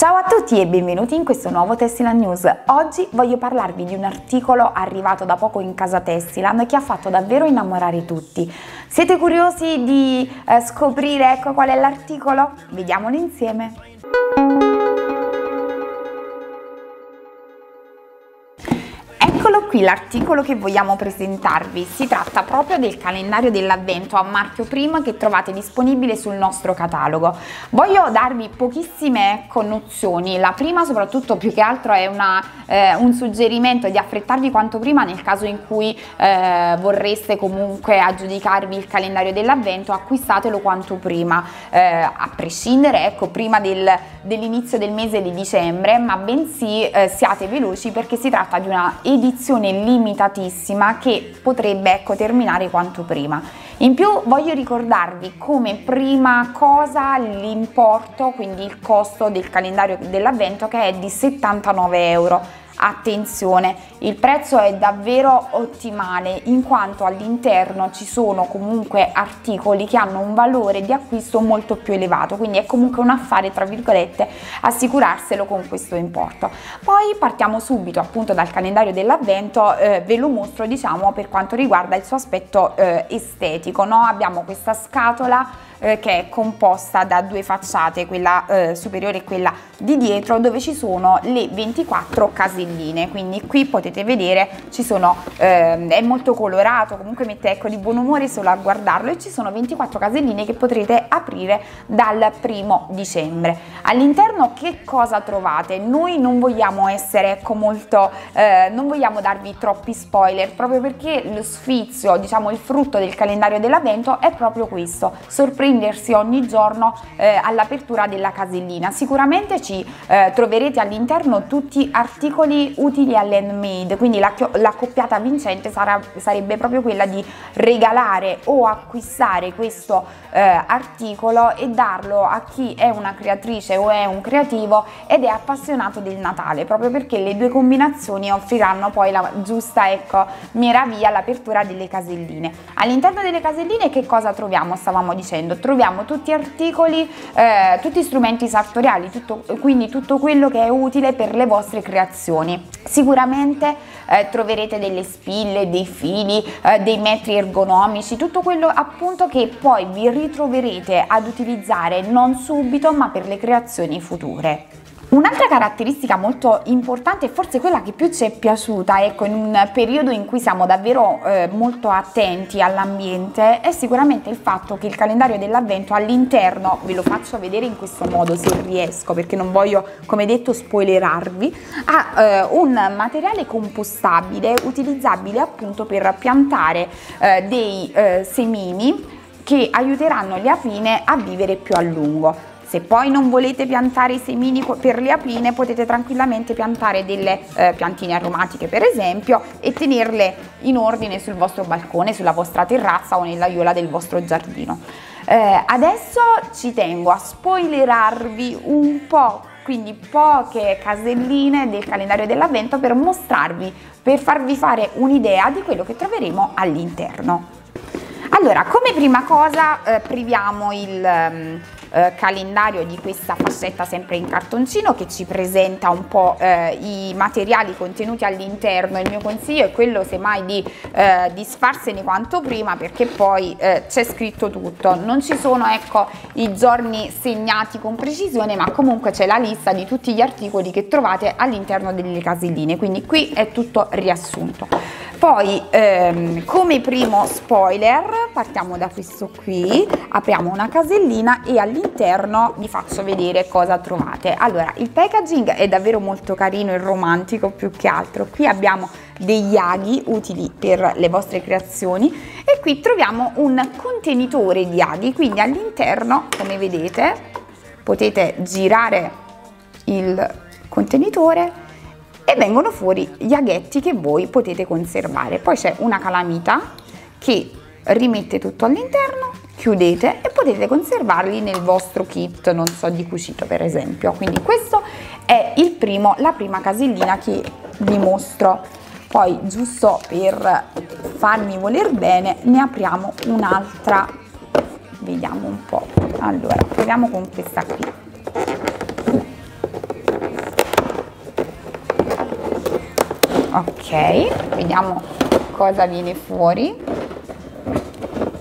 Ciao a tutti e benvenuti in questo nuovo Tessiland News. Oggi voglio parlarvi di un articolo arrivato da poco in casa Tessiland che ha fatto davvero innamorare tutti. Siete curiosi di scoprire qual è l'articolo? Vediamolo insieme. Eccolo qui l'articolo che vogliamo presentarvi, si tratta proprio del calendario dell'avvento a marchio Prym che trovate disponibile sul nostro catalogo. Voglio darvi pochissime nozioni, la prima soprattutto più che altro è un suggerimento di affrettarvi quanto prima nel caso in cui vorreste comunque aggiudicarvi il calendario dell'avvento, acquistatelo quanto prima, a prescindere prima dell'inizio del mese di dicembre, ma bensì siate veloci perché si tratta di una edizione limitatissima che potrebbe terminare quanto prima. In più voglio ricordarvi come prima cosa l'importo, quindi il costo del calendario dell'avvento, che è di 79 euro. Attenzione, il prezzo è davvero ottimale in quanto all'interno ci sono comunque articoli che hanno un valore di acquisto molto più elevato, quindi è comunque un affare tra virgolette assicurarselo con questo importo. Poi partiamo subito appunto dal calendario dell'avvento, ve lo mostro per quanto riguarda il suo aspetto estetico, no? Abbiamo questa scatola che è composta da due facciate, quella superiore e quella di dietro, dove ci sono le 24 caselline, quindi qui potete vedere ci sono, è molto colorato, comunque mette di buon umore solo a guardarlo, e ci sono 24 caselline che potrete aprire dal 1° dicembre. All'interno che cosa trovate? Noi non vogliamo essere molto, non vogliamo darvi troppi spoiler, proprio perché lo sfizio, il frutto del calendario dell'avvento è proprio questo: sorpresa ogni giorno all'apertura della casellina. Sicuramente ci troverete all'interno tutti articoli utili all'handmade, quindi la coppiata vincente sarebbe proprio quella di regalare o acquistare questo articolo e darlo a chi è una creatrice o è un creativo ed è appassionato del Natale, proprio perché le due combinazioni offriranno poi la giusta meraviglia all'apertura delle caselline. All'interno delle caselline che cosa troviamo? Stavamo dicendo, troviamo tutti articoli, tutti strumenti sartoriali, quindi tutto quello che è utile per le vostre creazioni. Sicuramente troverete delle spille, dei fili, dei metri ergonomici, tutto quello appunto che poi vi ritroverete ad utilizzare non subito ma per le creazioni future. Un'altra caratteristica molto importante, forse quella che più ci è piaciuta, in un periodo in cui siamo davvero molto attenti all'ambiente, è sicuramente il fatto che il calendario dell'avvento all'interno, ve lo faccio vedere in questo modo se riesco, perché non voglio, come detto, spoilerarvi, ha un materiale compostabile utilizzabile appunto per piantare dei semini che aiuteranno le apine a vivere più a lungo. Se poi non volete piantare i semini per le apine, potete tranquillamente piantare delle piantine aromatiche per esempio e tenerle in ordine sul vostro balcone, sulla vostra terrazza o nell'aiola del vostro giardino. Adesso ci tengo a spoilerarvi un po', quindi poche caselline del calendario dell'avvento per mostrarvi, per farvi fare un'idea di quello che troveremo all'interno. Allora, come prima cosa priviamo il calendario di questa fascetta sempre in cartoncino che ci presenta un po' i materiali contenuti all'interno. Il mio consiglio è quello semmai di disfarsene quanto prima, perché poi c'è scritto tutto, non ci sono i giorni segnati con precisione, ma comunque c'è la lista di tutti gli articoli che trovate all'interno delle caselline, quindi qui è tutto riassunto. Poi come primo spoiler partiamo da questo qui, apriamo una casellina e all'interno vi faccio vedere cosa trovate. Allora, il packaging è davvero molto carino e romantico, più che altro. Qui abbiamo degli aghi utili per le vostre creazioni e qui troviamo un contenitore di aghi, quindi all'interno, come vedete, potete girare il contenitore e vengono fuori gli aghetti che voi potete conservare. Poi c'è una calamita che rimette tutto all'interno, chiudete e potete conservarli nel vostro kit, non so, di cucito per esempio. Quindi questo è la prima casellina che vi mostro. Poi, giusto per farmi voler bene, ne apriamo un'altra, vediamo un po'. Allora, proviamo con questa qui. Ok, vediamo cosa viene fuori.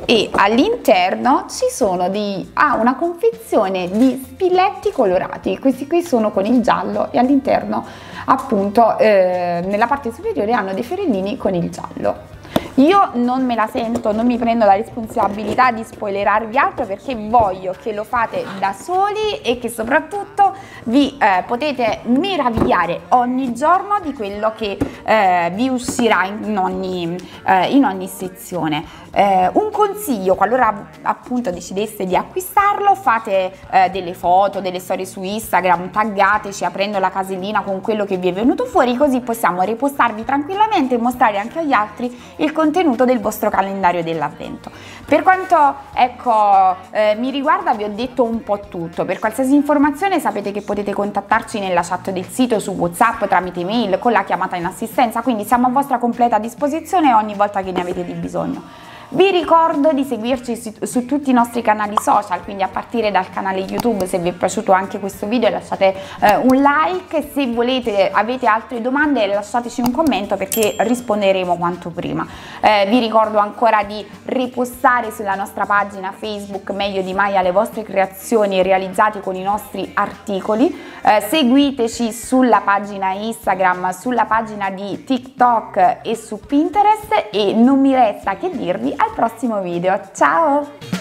E all'interno ci sono una confezione di spilletti colorati. Questi qui sono con il giallo e all'interno appunto nella parte superiore hanno dei fiorellini con il giallo. Io non me la sento, non mi prendo la responsabilità di spoilerarvi altro perché voglio che lo fate da soli e che soprattutto vi potete meravigliare ogni giorno di quello che vi uscirà in ogni sezione. Un consiglio, qualora appunto decideste di acquistarlo, fate delle foto, delle storie su Instagram, taggateci aprendo la casellina con quello che vi è venuto fuori, così possiamo ripostarvi tranquillamente e mostrare anche agli altri il contenuto del vostro calendario dell'avvento. Per quanto mi riguarda, vi ho detto un po' tutto. Per qualsiasi informazione sapete che potete contattarci nella chat del sito, su WhatsApp, tramite mail, con la chiamata in assistenza, quindi siamo a vostra completa disposizione ogni volta che ne avete di bisogno. Vi ricordo di seguirci su tutti i nostri canali social, quindi a partire dal canale YouTube. Se vi è piaciuto anche questo video lasciate un like, se volete, avete altre domande lasciateci un commento perché risponderemo quanto prima. Vi ricordo ancora di ripostare sulla nostra pagina Facebook Meglio di Mai le vostre creazioni realizzate con i nostri articoli, seguiteci sulla pagina Instagram, sulla pagina di TikTok e su Pinterest e non mi resta che dirvi al prossimo video, ciao!